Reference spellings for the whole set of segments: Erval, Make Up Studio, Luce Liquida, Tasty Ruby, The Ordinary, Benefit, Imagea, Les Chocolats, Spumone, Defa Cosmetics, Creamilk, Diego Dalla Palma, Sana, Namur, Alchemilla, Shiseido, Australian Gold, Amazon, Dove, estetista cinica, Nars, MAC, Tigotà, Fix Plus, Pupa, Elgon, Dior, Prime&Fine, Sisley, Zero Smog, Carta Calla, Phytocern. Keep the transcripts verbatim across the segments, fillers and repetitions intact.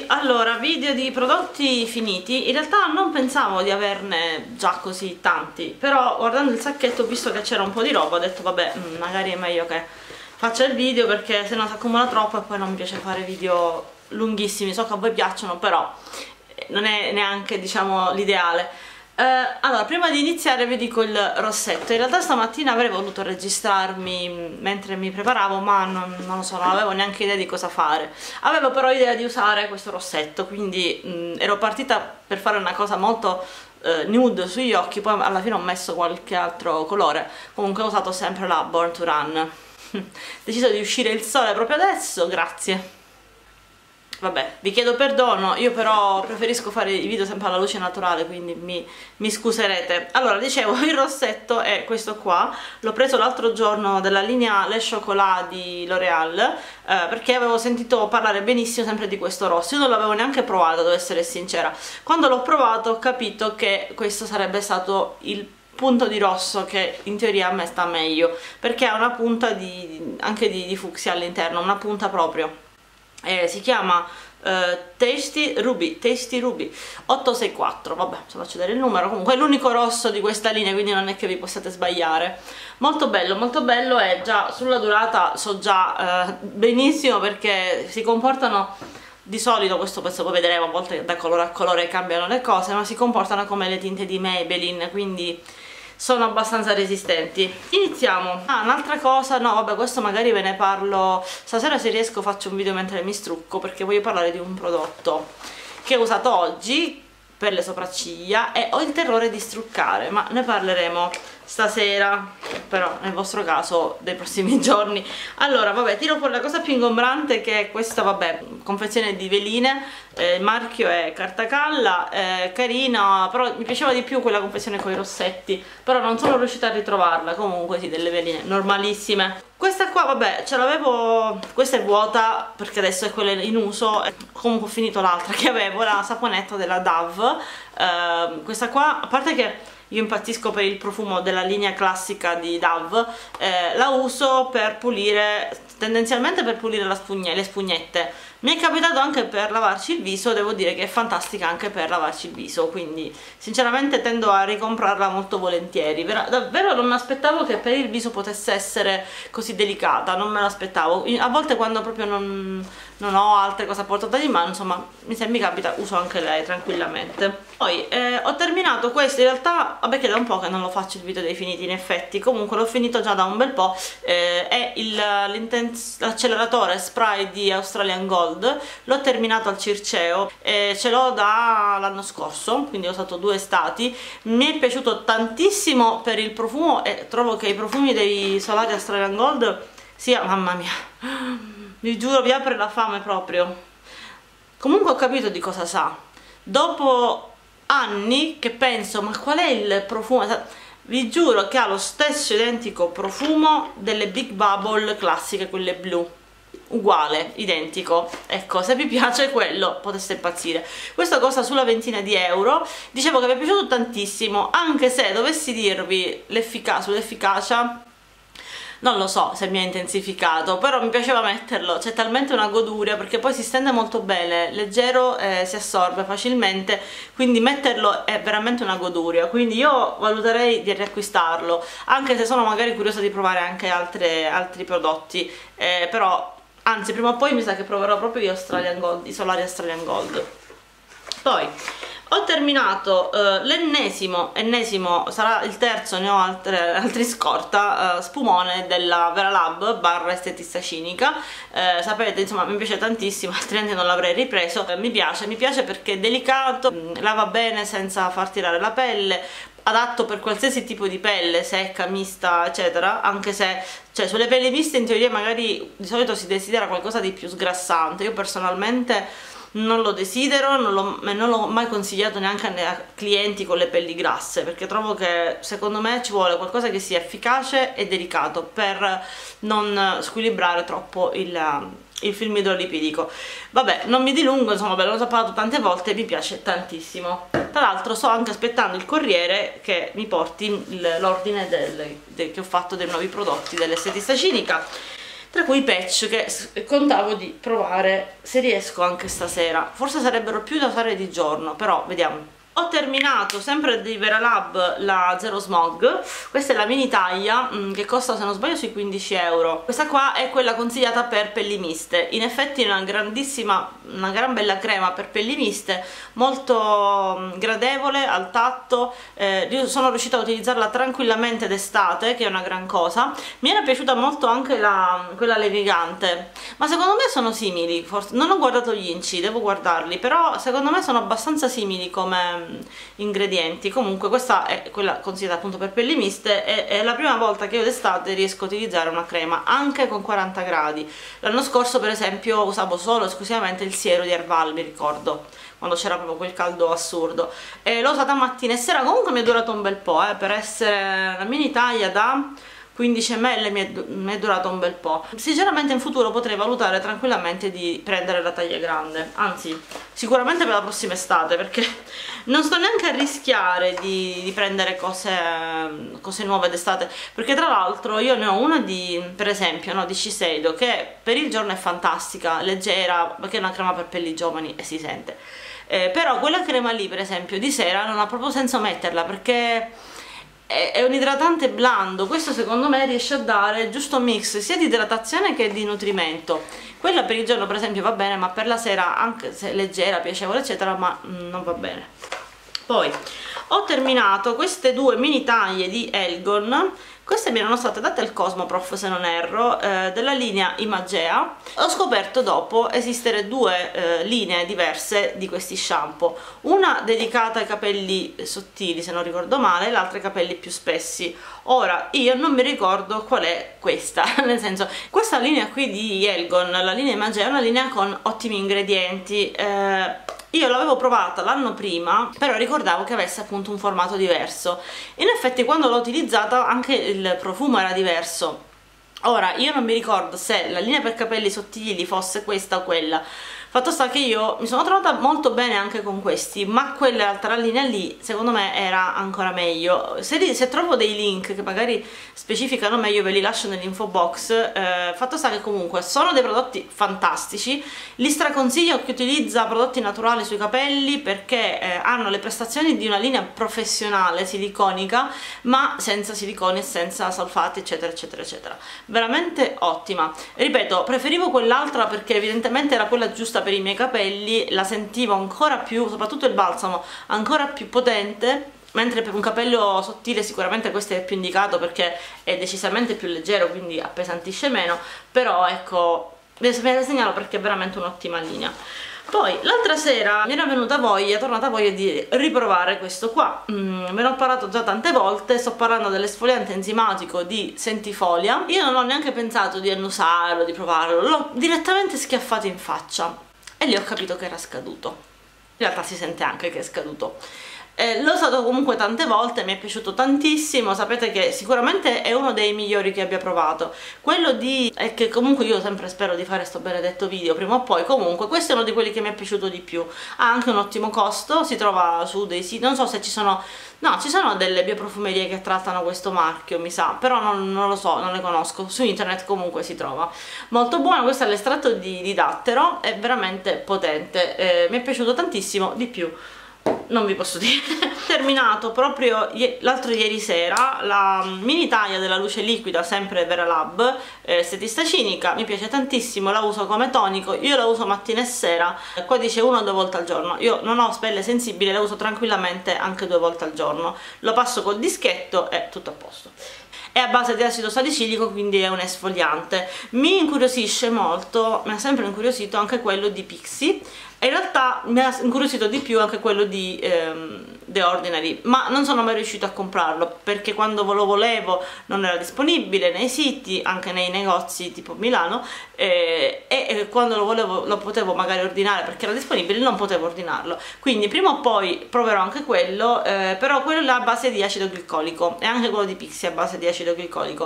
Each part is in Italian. ragazzi, allora, video di prodotti finiti. In realtà non pensavo di averne già così tanti, però guardando il sacchetto ho visto che c'era un po' di roba, ho detto vabbè, magari è meglio che faccia il video, perché se no si accumula troppo e poi non mi piace fare video lunghissimi. So che a voi piacciono, però non è neanche, diciamo, l'ideale. Eh, allora, prima di iniziare vi dico il rossetto. In realtà stamattina avrei voluto registrarmi mentre mi preparavo, ma non, non lo so, non avevo neanche idea di cosa fare. Avevo però idea di usare questo rossetto, quindi mh, ero partita per fare una cosa molto eh, nude sugli occhi, poi alla fine ho messo qualche altro colore. Comunque ho usato sempre la Born to Run. Deciso di uscire il sole proprio adesso, grazie. Vabbè, vi chiedo perdono, io però preferisco fare i video sempre alla luce naturale, quindi mi, mi scuserete. Allora, dicevo, il rossetto è questo qua, l'ho preso l'altro giorno della linea Les Chocolats di L'Oreal, eh, perché avevo sentito parlare benissimo sempre di questo rosso. Io non l'avevo neanche provato, devo essere sincera. Quando l'ho provato ho capito che questo sarebbe stato il punto di rosso che in teoria a me sta meglio, perché ha una punta di, anche di, di fucsia all'interno, una punta proprio. Eh, si chiama eh, Tasty Ruby, Tasty Ruby otto sei quattro, vabbè, se faccio vedere il numero. Comunque è l'unico rosso di questa linea, quindi non è che vi possiate sbagliare. Molto bello, molto bello. E già sulla durata so già eh, benissimo, perché si comportano di solito, questo pezzo poi vedremo, a volte da colore a colore cambiano le cose, ma si comportano come le tinte di Maybelline, quindi sono abbastanza resistenti. Iniziamo. Ah, un'altra cosa, no vabbè, questo magari ve ne parlo stasera, se riesco faccio un video mentre mi strucco, perché voglio parlare di un prodotto che ho usato oggi per le sopracciglia e ho il terrore di struccare, ma ne parleremo stasera, però nel vostro caso dei prossimi giorni. Allora, vabbè, tiro fuori la cosa più ingombrante, che è questa, vabbè, confezione di veline, eh, il marchio è Carta Calla, eh, carina, però mi piaceva di più quella confezione con i rossetti, però non sono riuscita a ritrovarla. Comunque sì, delle veline normalissime. Questa qua, vabbè, ce l'avevo, questa è vuota perché adesso è quella in uso, comunque ho finito l'altra che avevo, la saponetta della Dove. Eh, questa qua, a parte che io impazzisco per il profumo della linea classica di Dove, eh, la uso per pulire, tendenzialmente per pulire la spugne, le spugnette. Mi è capitato anche per lavarci il viso, devo dire che è fantastica anche per lavarci il viso, quindi sinceramente tendo a ricomprarla molto volentieri. Ver- davvero non mi aspettavo che per il viso potesse essere così delicata, non me l'aspettavo. A volte quando proprio non, non ho altre cose a portata di mano, insomma, se mi capita uso anche lei tranquillamente. Poi eh, ho terminato questo, in realtà vabbè che da un po' che non lo faccio il video dei finiti, in effetti, comunque l'ho finito già da un bel po'. Eh, è l'acceleratore spray di Australian Gold, l'ho terminato al Circeo, eh, ce l'ho dall'anno scorso, quindi ho usato due estati. Mi è piaciuto tantissimo per il profumo e trovo che i profumi dei solari Australian Gold sia, mamma mia, vi giuro, vi apre la fame proprio. Comunque ho capito di cosa sa, dopo anni che penso ma qual è il profumo, vi giuro che ha lo stesso identico profumo delle Big Bubble classiche, quelle blu, uguale, identico. Ecco, se vi piace quello poteste impazzire. Questa costa sulla ventina di euro. Dicevo che mi è piaciuto tantissimo, anche se dovessi dirvi l'efficacia, sull'efficacia non lo so se mi ha intensificato, però mi piaceva metterlo, c'è talmente una goduria, perché poi si stende molto bene, leggero, eh, si assorbe facilmente, quindi metterlo è veramente una goduria, quindi io valuterei di riacquistarlo, anche se sono magari curiosa di provare anche altre, altri prodotti, eh, però anzi prima o poi mi sa che proverò proprio gli Australian Gold, i solari Australian Gold. Poi ho terminato uh, l'ennesimo, ennesimo, sarà il terzo, ne ho altre, altri scorta, uh, spumone della Veralab barra estetista cinica. Uh, sapete, insomma, mi piace tantissimo, altrimenti non l'avrei ripreso. Uh, mi piace, mi piace perché è delicato, mh, lava bene senza far tirare la pelle, adatto per qualsiasi tipo di pelle, secca, mista, eccetera, anche se, cioè, sulle pelli miste in teoria magari di solito si desidera qualcosa di più sgrassante. Io personalmente non lo desidero, non l'ho mai consigliato neanche a clienti con le pelli grasse, perché trovo che secondo me ci vuole qualcosa che sia efficace e delicato per non squilibrare troppo il, il film idrolipidico. Vabbè, non mi dilungo, insomma, ve l'ho già parlato tante volte e mi piace tantissimo. Tra l'altro sto anche aspettando il corriere che mi porti l'ordine del, del, che ho fatto dei nuovi prodotti dell'estetista cinica. tra cui i patch che contavo di provare se riesco anche stasera, forse sarebbero più da usare di giorno, però vediamo. Ho terminato sempre di Veralab la Zero Smog, questa è la mini taglia che costa, se non sbaglio, sui quindici euro. Questa qua è quella consigliata per pelli miste, in effetti è una grandissima, una gran bella crema per pelli miste, molto gradevole al tatto, eh, io sono riuscita a utilizzarla tranquillamente d'estate, che è una gran cosa. Mi era piaciuta molto anche la, quella levigante, ma secondo me sono simili, forse. Non ho guardato gli inci, devo guardarli, però secondo me sono abbastanza simili come ingredienti. Comunque questa è quella consigliata appunto per pelli miste e è la prima volta che io d'estate riesco a utilizzare una crema anche con quaranta gradi. L'anno scorso per esempio usavo solo esclusivamente il siero di Erval, mi ricordo, quando c'era proprio quel caldo assurdo, e l'ho usata mattina e sera. Comunque mi è durato un bel po', eh, per essere la mini taglia da quindici millilitri mi è, mi è durato un bel po'. Sinceramente in futuro potrei valutare tranquillamente di prendere la taglia grande, anzi sicuramente per la prossima estate, perché non sto neanche a rischiare di, di prendere cose, cose nuove d'estate, perché tra l'altro io ne ho una di, per esempio, no, di Shiseido, che per il giorno è fantastica, leggera, perché è una crema per pelli giovani e si sente, eh, però quella crema lì per esempio di sera non ha proprio senso metterla, perché è un idratante blando. Questo secondo me riesce a dare il giusto mix sia di idratazione che di nutrimento. Quella per il giorno per esempio va bene, ma per la sera, anche se leggera, piacevole eccetera, ma non va bene. Poi ho terminato queste due mini taglie di Elgon. Queste mi erano state date al Cosmoprof, se non erro, eh, della linea Imagea. Ho scoperto dopo esistere due eh, linee diverse di questi shampoo, una dedicata ai capelli sottili, se non ricordo male, l'altra ai capelli più spessi. Ora, io non mi ricordo qual è questa, nel senso, questa linea qui di Elgon, la linea Imagea, è una linea con ottimi ingredienti. eh, Io l'avevo provata l'anno prima, però ricordavo che avesse appunto un formato diverso. In effetti quando l'ho utilizzata anche il profumo era diverso. Ora, io non mi ricordo se la linea per capelli sottili fosse questa o quella. Fatto sta che io mi sono trovata molto bene anche con questi, ma quell'altra linea lì secondo me era ancora meglio. Se, se trovo dei link che magari specificano meglio ve li lascio nell'info box. Eh, fatto sta che comunque sono dei prodotti fantastici, li straconsiglio chi utilizza prodotti naturali sui capelli, perché eh, hanno le prestazioni di una linea professionale siliconica, ma senza siliconi e senza solfati eccetera eccetera eccetera. Veramente ottima. Ripeto, preferivo quell'altra perché evidentemente era quella giusta per i miei capelli, la sentivo ancora più, soprattutto il balsamo, ancora più potente, mentre per un capello sottile sicuramente questo è più indicato perché è decisamente più leggero, quindi appesantisce meno, però ecco, ve la segnalo perché è veramente un'ottima linea. Poi l'altra sera mi era venuta voglia, è tornata voglia di riprovare questo qua. Mm, me ne ho parlato già tante volte, sto parlando dell'esfoliante enzimatico di Centifolia. Io non ho neanche pensato di annusarlo, di provarlo, l'ho direttamente schiaffato in faccia e lì ho capito che era scaduto. In realtà si sente anche che è scaduto. Eh, l'ho usato comunque tante volte, mi è piaciuto tantissimo, sapete che sicuramente è uno dei migliori che abbia provato. Quello di... è che comunque io sempre spero di fare sto benedetto video prima o poi, comunque questo è uno di quelli che mi è piaciuto di più. Ha anche un ottimo costo, si trova su dei siti, non so se ci sono... no, ci sono delle bioprofumerie che trattano questo marchio, mi sa, però non, non lo so, non le conosco. Su internet comunque si trova. Molto buono, questo è l'estratto di, di dattero, è veramente potente, eh, mi è piaciuto tantissimo, di più non vi posso dire. Ho terminato proprio l'altro ieri sera la mini taglia della luce liquida, sempre Veralab, estetista cinica. Mi piace tantissimo, la uso come tonico, io la uso mattina e sera, qua dice una o due volte al giorno. Io non ho pelle sensibile, la uso tranquillamente anche due volte al giorno, lo passo col dischetto e tutto a posto. È a base di acido salicilico, quindi è un esfoliante. Mi incuriosisce molto, mi ha sempre incuriosito anche quello di Pixi, e in realtà mi ha incuriosito di più anche quello di ehm, The Ordinary, ma non sono mai riuscita a comprarlo perché quando lo volevo non era disponibile nei siti, anche nei negozi tipo Milano, eh, e quando lo volevo lo potevo magari ordinare perché era disponibile, non potevo ordinarlo, quindi prima o poi proverò anche quello. Eh, però quello è a base di acido glicolico e anche quello di Pixi è a base di acido glicolico.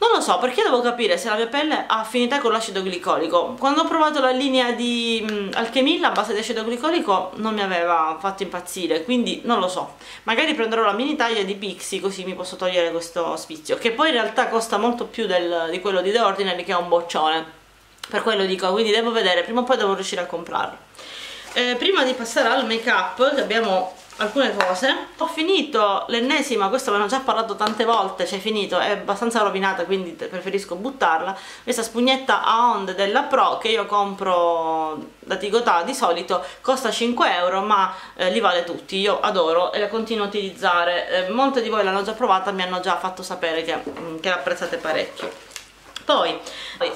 Non lo so, perché devo capire se la mia pelle ha affinità con l'acido glicolico. Quando ho provato la linea di mh, Alchemilla a base di acido glicolico non mi aveva fatto impazzire, quindi non lo so. Magari prenderò la mini taglia di Pixi, così mi posso togliere questo spizio, che poi in realtà costa molto più del, di quello di The Ordinary, che è un boccione. Per quello dico, quindi devo vedere, prima o poi devo riuscire a comprarlo. Eh, prima di passare al make up, che abbiamo alcune cose, ho finito l'ennesima, questa ve ne ho già parlato tante volte, cioè finito, è abbastanza rovinata, quindi preferisco buttarla, questa spugnetta a onde della Pro che io compro da Tigotà di solito, costa cinque euro ma eh, li vale tutti, io adoro e la continuo a utilizzare, eh, molte di voi l'hanno già provata, mi hanno già fatto sapere che, che l'apprezzate parecchio. Poi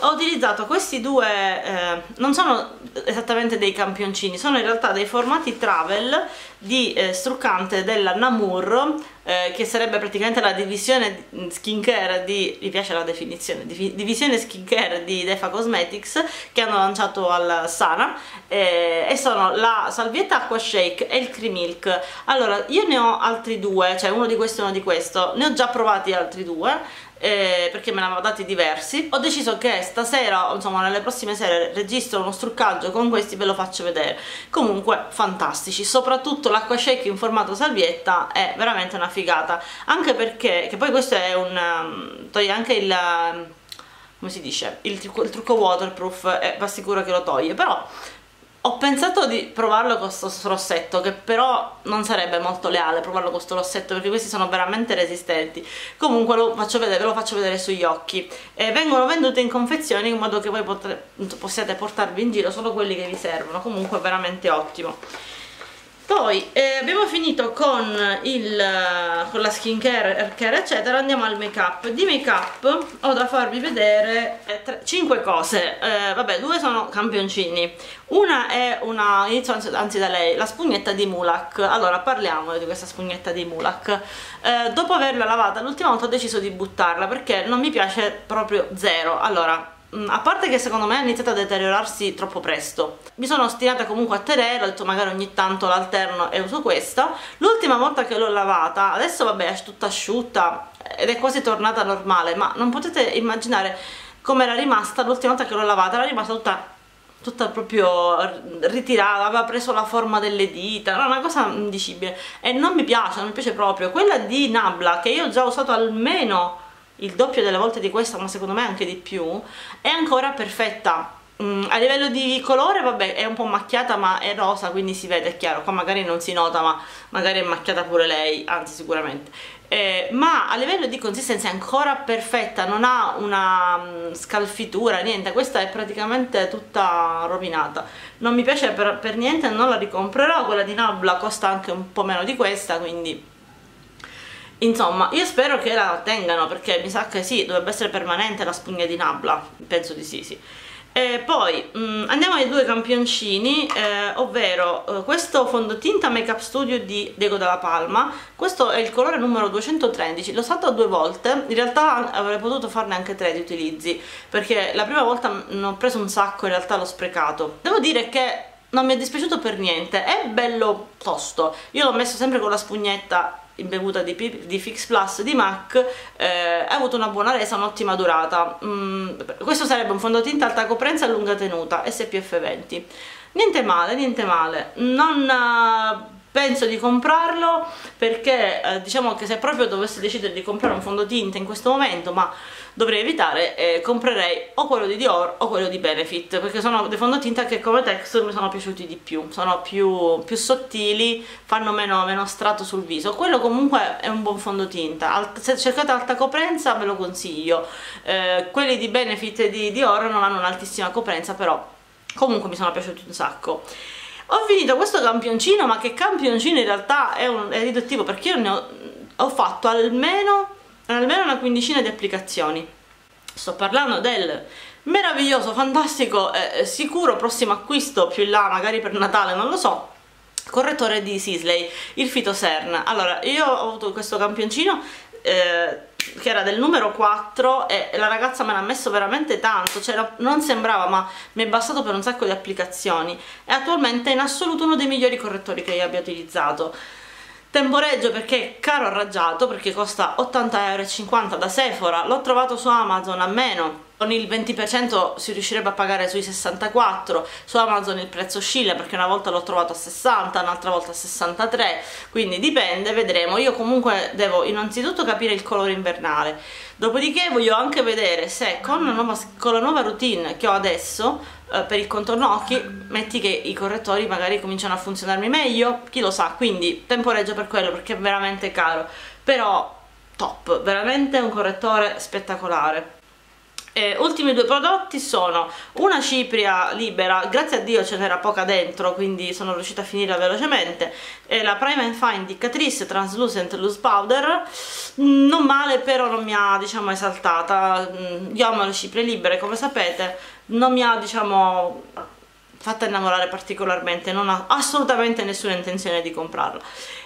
ho utilizzato questi due, eh, non sono esattamente dei campioncini, sono in realtà dei formati travel di eh, struccante della Namur, eh, che sarebbe praticamente la divisione skincare di, mi piace la definizione, divisione skincare di Defa Cosmetics, che hanno lanciato al Sana, eh, e sono la salvietta acqua shake e il cream milk. Allora, io ne ho altri due, cioè uno di questo e uno di questo, ne ho già provati altri due, Eh, perché me ne avevo dati diversi. Ho deciso che stasera, insomma nelle prossime sere, registro uno struccaggio con questi, ve lo faccio vedere. Comunque fantastici, soprattutto l'acqua shake in formato salvietta è veramente una figata, anche perché, che poi questo è un, toglie anche il, come si dice, il trucco, il trucco waterproof, eh, va sicuro che lo toglie, però ho pensato di provarlo con questo rossetto, che però non sarebbe molto leale provarlo con questo rossetto, perché questi sono veramente resistenti. Comunque lo faccio vedere, ve lo faccio vedere sugli occhi. Eh, vengono vendute in confezioni in modo che voi potre, possiate portarvi in giro solo quelli che vi servono, comunque veramente ottimo. Poi eh, abbiamo finito con, il, con la skincare eccetera, andiamo al make up. Di make up ho da farvi vedere cinque cose, eh, vabbè, due sono campioncini, una è una, inizio anzi, anzi da lei, la spugnetta di Mulac. Allora parliamo di questa spugnetta di Mulac. Eh, dopo averla lavata l'ultima volta ho deciso di buttarla perché non mi piace proprio zero. Allora, a parte che secondo me ha iniziato a deteriorarsi troppo presto, mi sono ostinata comunque a tenerla, ho detto magari ogni tanto l'alterno e uso questa. L'ultima volta che l'ho lavata, adesso vabbè è tutta asciutta ed è quasi tornata normale, ma non potete immaginare come era rimasta l'ultima volta che l'ho lavata, era rimasta tutta, tutta proprio ritirata, aveva preso la forma delle dita, era una cosa indicibile e non mi piace, non mi piace proprio. Quella di Nabla, che io ho già usato almeno il doppio delle volte di questa, ma secondo me anche di più, è ancora perfetta. Mm, a livello di colore, vabbè, è un po' macchiata ma è rosa, quindi si vede, è chiaro, qua magari non si nota, ma magari è macchiata pure lei, anzi sicuramente. Eh, ma a livello di consistenza è ancora perfetta, non ha una um, scalfitura, niente, questa è praticamente tutta rovinata, non mi piace per, per niente, non la ricomprerò. Quella di Nabla costa anche un po' meno di questa, quindi insomma, io spero che la tengano, perché mi sa che sì, dovrebbe essere permanente la spugna di Nabla, penso di sì, sì. E poi mh, andiamo ai due campioncini, eh, ovvero eh, questo fondotinta Make Up Studio di Diego Dalla Palma. Questo è il colore numero duecentotredici, l'ho usato due volte, in realtà avrei potuto farne anche tre di utilizzi, perché la prima volta ne ho preso un sacco, in realtà l'ho sprecato. Devo dire che non mi è dispiaciuto per niente, è bello tosto, io l'ho messo sempre con la spugnetta imbevuta di, di Fix Plus di MAC, eh, ha avuto una buona resa, un'ottima durata. Mm, questo sarebbe un fondotinta alta coprenza e lunga tenuta, S P F venti, niente male, niente male, non uh, penso di comprarlo, perché eh, diciamo che se proprio dovessi decidere di comprare un fondotinta in questo momento, ma dovrei evitare, eh, comprerei o quello di Dior o quello di Benefit, perché sono dei fondotinta che come texture mi sono piaciuti di più, sono più, più sottili, fanno meno, meno strato sul viso. Quello comunque è un buon fondotinta, Alt- se cercate alta coprenza ve lo consiglio, eh, quelli di Benefit e di Dior non hanno un'altissima coprenza, però comunque mi sono piaciuti un sacco. Ho finito questo campioncino, ma che campioncino in realtà è, un, è riduttivo, perché io ne ho, ho fatto almeno, almeno una quindicina di applicazioni. Sto parlando del meraviglioso, fantastico, eh, sicuro prossimo acquisto più in là, magari per Natale, non lo so, correttore di Sisley, il Phytocern. Allora, io ho avuto questo campioncino, eh, che era del numero quattro, e la ragazza me l'ha messo veramente tanto, cioè non sembrava, ma mi è bastato per un sacco di applicazioni, e attualmente è in assoluto uno dei migliori correttori che io abbia utilizzato. Temporeggio perché è caro arraggiato, perché costa ottanta e cinquanta euro da Sephora, l'ho trovato su Amazon a meno, con il venti per cento si riuscirebbe a pagare sui sessantaquattro, su Amazon il prezzo oscilla perché una volta l'ho trovato a sessanta, un'altra volta a sessantatré, quindi dipende, vedremo. Io comunque devo innanzitutto capire il colore invernale, dopodiché voglio anche vedere se con la nuova, con la nuova routine che ho adesso per il contorno occhi, metti che i correttori magari cominciano a funzionarmi meglio, chi lo sa, quindi temporeggio per quello perché è veramente caro, però top, veramente un correttore spettacolare. E ultimi due prodotti sono una cipria libera, grazie a Dio ce n'era poca dentro quindi sono riuscita a finirla velocemente, e la Prime and Fine Indicatrice Translucent Loose Powder, non male però non mi ha, diciamo, esaltata. Io amo le ciprie libere, come sapete, non mi ha, diciamo, fatta innamorare particolarmente, non ho assolutamente nessuna intenzione di comprarla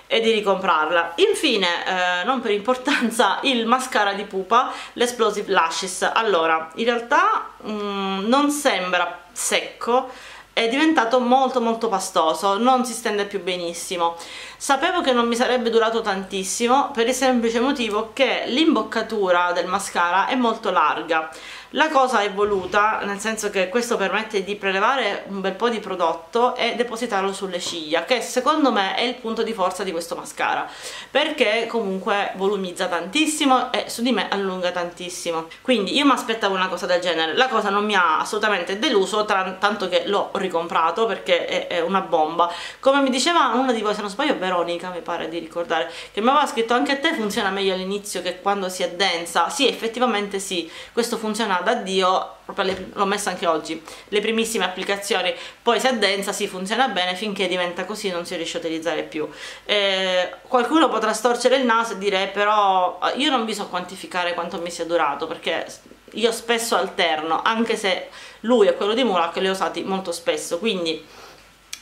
e di ricomprarla. Infine, eh, non per importanza, il mascara di pupa, l'Explosive Lashes. Allora, in realtà mh, non sembra secco, è diventato molto molto pastoso, non si stende più benissimo. Sapevo che non mi sarebbe durato tantissimo per il semplice motivo che l'imboccatura del mascara è molto larga. La cosa è voluta, nel senso che questo permette di prelevare un bel po' di prodotto e depositarlo sulle ciglia, che secondo me è il punto di forza di questo mascara, perché comunque volumizza tantissimo e su di me allunga tantissimo. Quindi io mi aspettavo una cosa del genere, la cosa non mi ha assolutamente deluso, tanto che l'ho ricomprato perché è, è una bomba. Come mi diceva una di voi, se non sbaglio Veronica, mi pare di ricordare, che mi aveva scritto anche a te, funziona meglio all'inizio che quando si addensa. Sì, effettivamente sì, questo funziona da Dio, proprio l'ho messa anche oggi, le primissime applicazioni, poi si addensa, si funziona bene, finché diventa così non si riesce a utilizzare più. Eh, qualcuno potrà storcere il naso e dire, però io non vi so quantificare quanto mi sia durato, perché io spesso alterno, anche se lui e quello di Mulac li ho usati molto spesso, quindi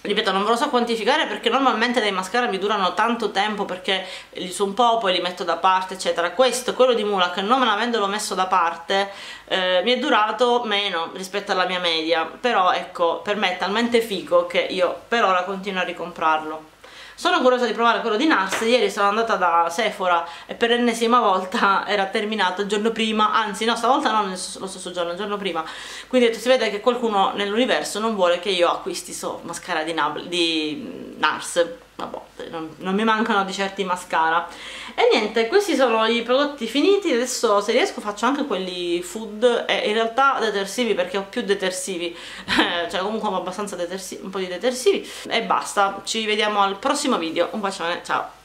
ripeto, non ve lo so quantificare perché normalmente dei mascara mi durano tanto tempo perché li uso un po', poi li metto da parte eccetera. Questo, quello di Mulac, non avendolo messo da parte, eh, mi è durato meno rispetto alla mia media, però ecco, per me è talmente figo che io per ora continuo a ricomprarlo. Sono curiosa di provare quello di Nars. Ieri sono andata da Sephora e per l'ennesima volta era terminato il giorno prima, anzi no, stavolta non lo stesso giorno, il giorno prima, quindi si vede che qualcuno nell'universo non vuole che io acquisti so mascara di, Nabla, di Nars. Vabbè, non, non mi mancano di certi mascara. E niente, questi sono i prodotti finiti. Adesso se riesco faccio anche quelli food e in realtà detersivi, perché ho più detersivi, eh, cioè comunque ho abbastanza detersivi, un po' di detersivi e basta. Ci vediamo al prossimo video, un bacione, ciao.